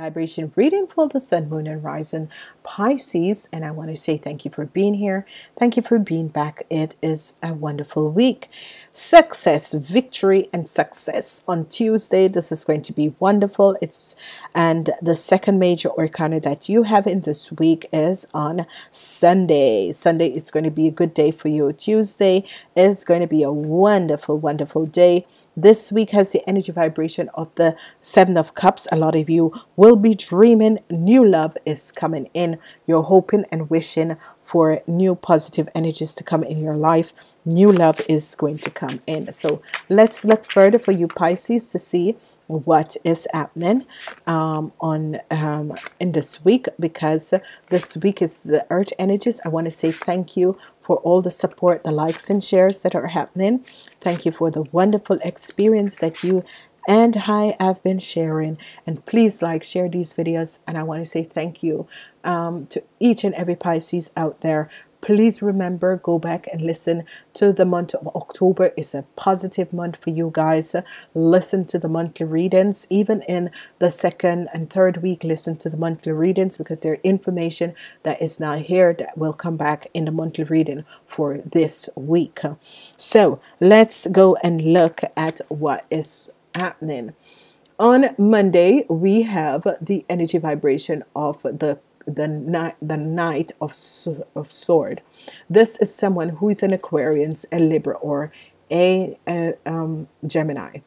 vibration reading for the sun, moon and rising Pisces, and I want to say thank you for being here, thank you for being back. It is a wonderful week. Success, victory and success on Tuesday. This is going to be wonderful. And the second major arcana that you have in this week is on Sunday. It's going to be a good day for you. Tuesday is going to be a wonderful day. This week has the energy vibration of the Seven of Cups. A lot of you will be dreaming. New love is coming in. You're hoping and wishing for new positive energies to come in your life. New love is going to come in. So let's look further for you Pisces to see what is happening in this week, because this week is the earth energies. I want to say thank you for all the support, the likes and shares that are happening. Thank you for the wonderful experience that you and I have been sharing, and please like, share these videos. And I want to say thank you to each and every Pisces out there. Please remember, go back and listen to the month of October. It's a positive month for you guys. Listen to the monthly readings. Even in the second and third week, listen to the monthly readings, because there are information that is not here that will come back in the monthly reading for this week. So let's go and look at what is happening. On Monday, we have the energy vibration of the Knight of Swords. This is someone who is an Aquarius, a Libra, or a Gemini.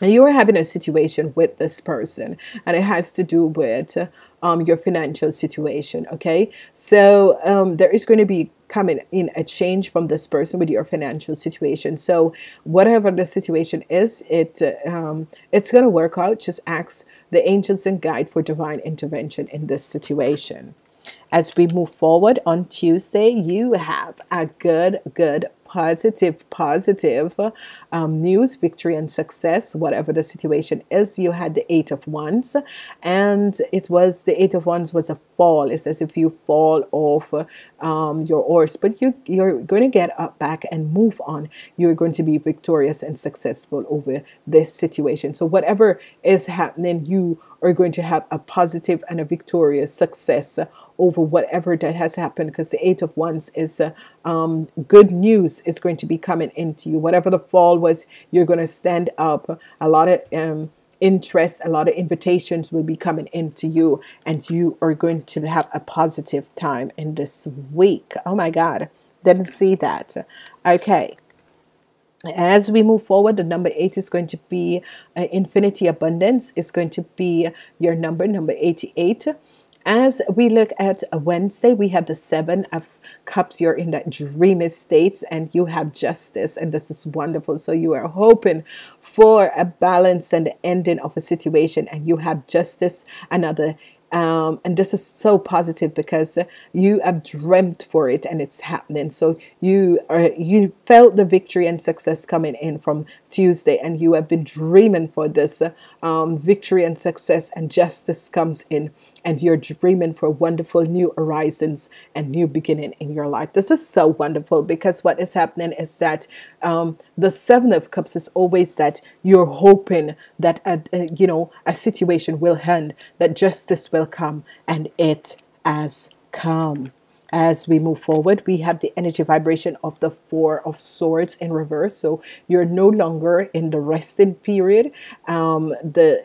And you are having a situation with this person, and it has to do with your financial situation. Okay, so there is going to be coming in a change from this person with your financial situation. So whatever the situation is, it's going to work out. Just ask the angels and guide for divine intervention in this situation. As we move forward on Tuesday, you have a good positive news, victory and success. Whatever the situation is, you had the Eight of Wands, and it was the Eight of Wands was a fall. It's as if you fall off your horse, but you're going to get up back and move on. You're going to be victorious and successful over this situation. So whatever is happening, you are going to have a positive and a victorious success over whatever that has happened, because the Eight of Wands is good news is going to be coming into you. Whatever the fall was, you're going to stand up. A lot of interest, a lot of invitations will be coming into you, and you are going to have a positive time in this week. Oh my God, didn't see that. Okay. As we move forward, the number 8 is going to be infinity abundance. It's going to be your number 88. As we look at Wednesday, we have the Seven of Cups. You're in that dreamy state, and you have justice, and this is wonderful. So you are hoping for a balance and the ending of a situation, and you have justice, another. And this is so positive because you have dreamt for it and it's happening. So you felt the victory and success coming in from Tuesday, and you have been dreaming for this victory and success, and justice comes in, and you're dreaming for wonderful new horizons and new beginning in your life. This is so wonderful, because what is happening is that the Seven of Cups is always that you're hoping that a situation will end, that justice will come, and it has come. As we move forward, we have the energy vibration of the Four of Swords in reverse. So you're no longer in the resting period. The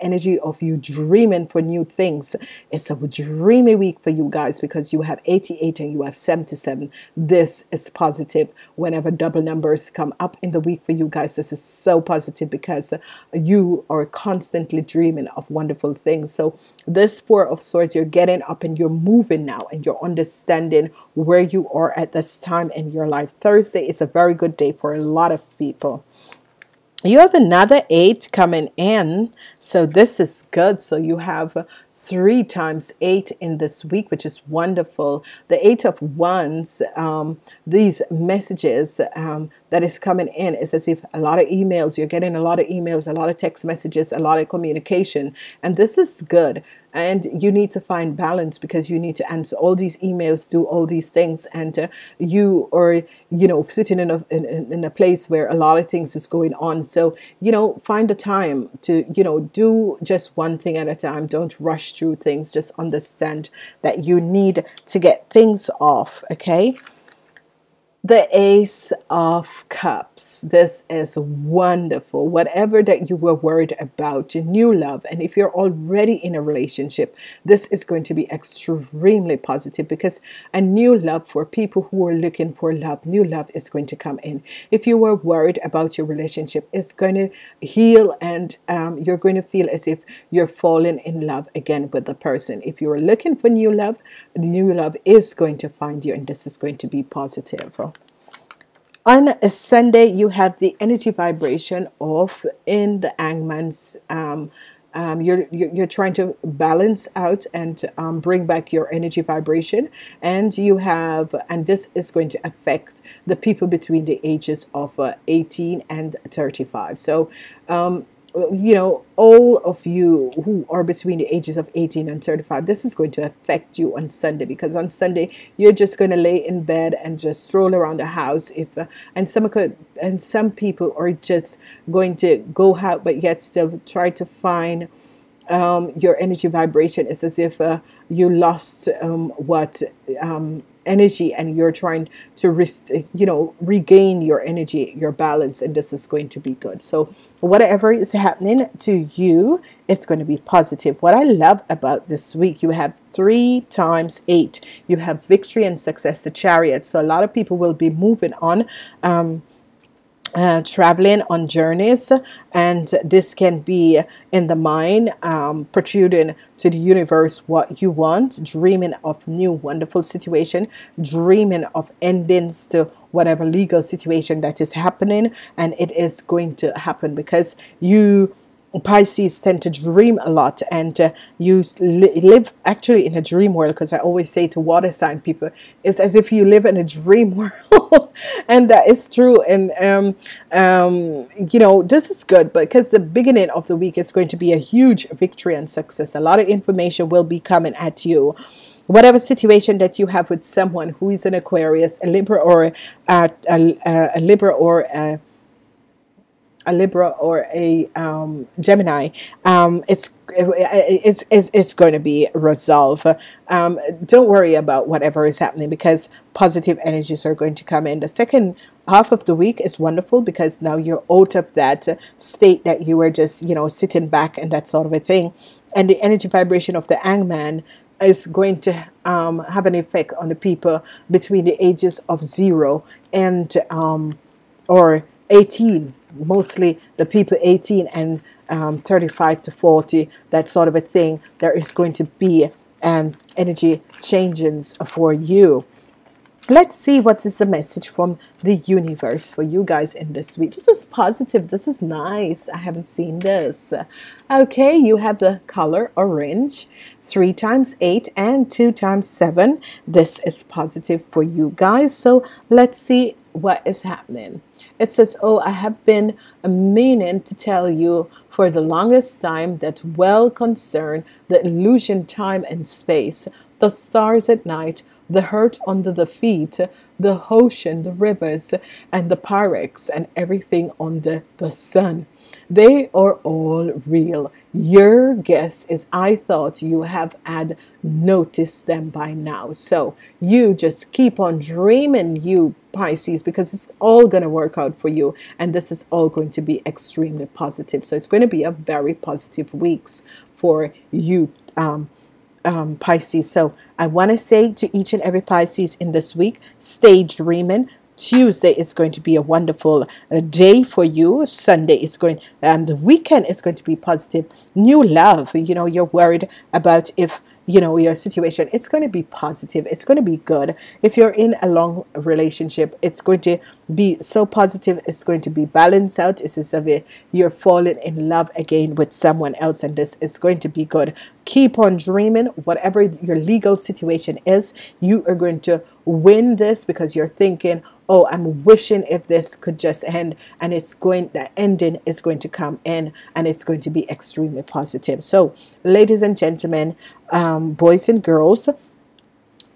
energy of you dreaming for new things. It's a dreamy week for you guys, because you have 88 and you have 77. This is positive. Whenever double numbers come up in the week for you guys, this is so positive, because you are constantly dreaming of wonderful things. So this Four of Swords, you're getting up and you're moving now, and you're understanding where you are at this time in your life. Thursday is a very good day for a lot of people. You have another 8 coming in, so this is good. So you have 3 times 8 in this week, which is wonderful. The Eight of Wands, these messages that is coming in, is as if a lot of emails, you're getting a lot of emails, a lot of text messages, a lot of communication, and this is good. And you need to find balance, because you need to answer all these emails, do all these things, and you are, you know, sitting in a place where a lot of things is going on. So, you know, find the time to, you know, do just one thing at a time. Don't rush through things. Just understand that you need to get things off, okay? The Ace of Cups. This is wonderful. Whatever that you were worried about, your new love, and if you're already in a relationship, this is going to be extremely positive, because a new love for people who are looking for love, new love is going to come in. If you were worried about your relationship, it's going to heal, and you're going to feel as if you're falling in love again with the person. If you're looking for new love is going to find you, and this is going to be positive. On a Sunday, you have the energy vibration of in the Hangman's. You're trying to balance out and bring back your energy vibration, and you have, and this is going to affect the people between the ages of 18 and 35. So, you know, all of you who are between the ages of 18 and 35, this is going to affect you on Sunday, because on Sunday you're just going to lay in bed and just stroll around the house. If some people are just going to go out, but yet still try to find your energy vibration. It's as if you lost energy, and you're trying to regain your energy, your balance, and this is going to be good. So whatever is happening to you, it's going to be positive. What I love about this week, you have 3 times 8. You have victory and success, the Chariot. So a lot of people will be moving on, traveling on journeys, and this can be in the mind, protruding to the universe what you want, dreaming of new wonderful situation, dreaming of endings to whatever legal situation that is happening, and it is going to happen because you Pisces tend to dream a lot, and you live actually in a dream world, because I always say to water sign people, it's as if you live in a dream world and that is true. And you know, this is good, because the beginning of the week is going to be a huge victory and success. A lot of information will be coming at you. Whatever situation that you have with someone who is an Aquarius, a Libra, or a Libra, or a Libra, or a Gemini, it's going to be resolved. Don't worry about whatever is happening, because positive energies are going to come in. The second half of the week is wonderful, because now you're out of that state that you were just, you know, sitting back and that sort of a thing. And the energy vibration of the Hangman is going to have an effect on the people between the ages of 0 and or 18. Mostly the people 18 and 35 to 40, that sort of a thing. There is going to be energy changes for you. Let's see what is the message from the universe for you guys in this week. This is positive. This is nice. I haven't seen this. Okay, you have the color orange, 3 times 8 and 2 times 7. This is positive for you guys. So let's see what is happening. It says, oh, I have been meaning to tell you for the longest time that well concern the illusion time and space, the stars at night, the hurt under the feet, the ocean, the rivers, and the pyrex, and everything under the sun. They are all real. Your guess is I thought you have had noticed them by now. So you just keep on dreaming, you Pisces, because it's all going to work out for you, and this is all going to be extremely positive. So it's going to be a very positive weeks for you, Pisces. So I want to say to each and every Pisces in this week, stay dreaming. Tuesday is going to be a wonderful day for you. Sunday is going, the weekend is going to be positive. New love, you know, you're worried about if, you know, your situation, it's going to be positive. It's going to be good. If you're in a long relationship, it's going to be so positive. It's going to be balanced out. This is you're falling in love again with someone else, and this is going to be good. Keep on dreaming. Whatever your legal situation is, you are going to win this, because you're thinking, oh, I'm wishing if this could just end, and the ending is going to come in, and it's going to be extremely positive. So ladies and gentlemen, boys and girls,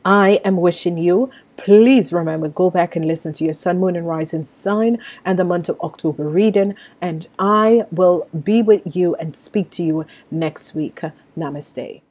I am wishing you, please remember, go back and listen to your sun, moon, and rising sign and the month of October reading, and I will be with you and speak to you next week. Namaste.